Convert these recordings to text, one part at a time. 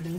Blue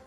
Shut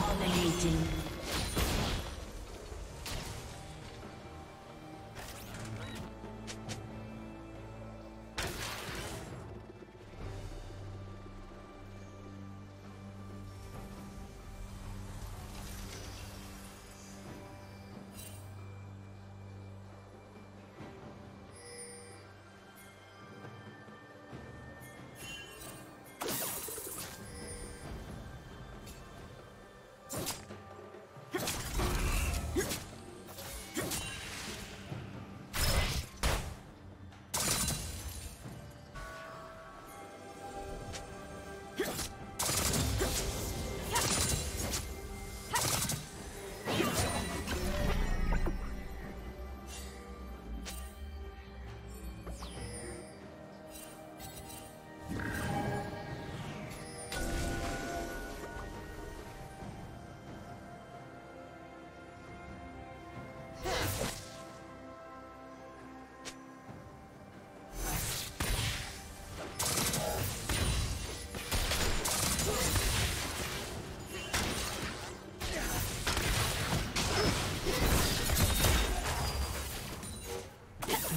Dominating.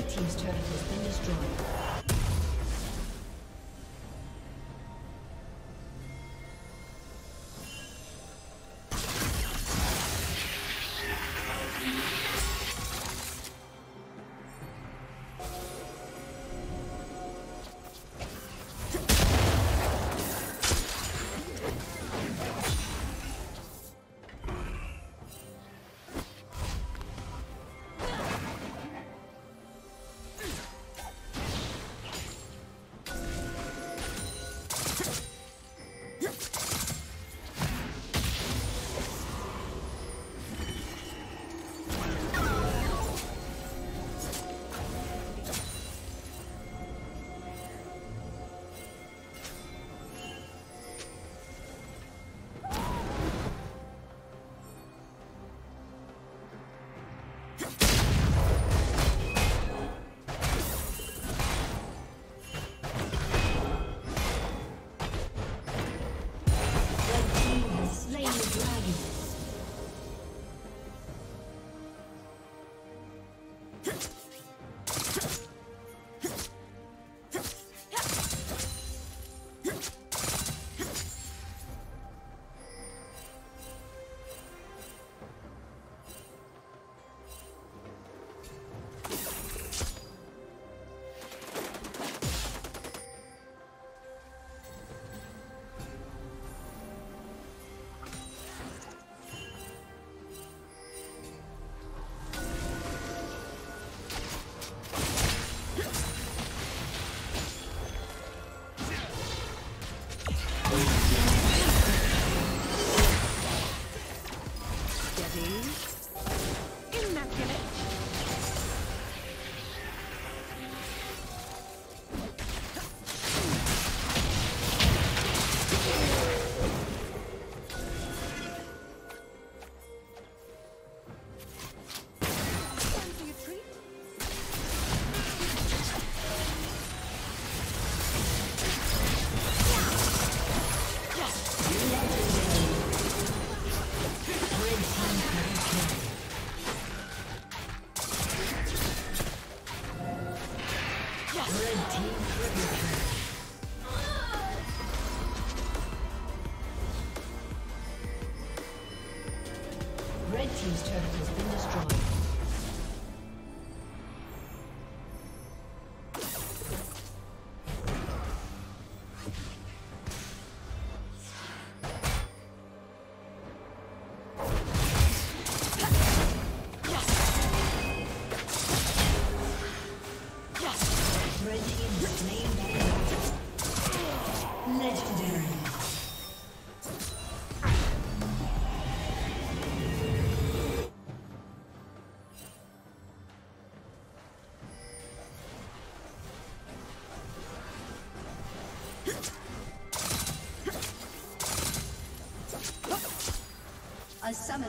Team's turret has been destroyed. Team's turret has been destroyed. A summoner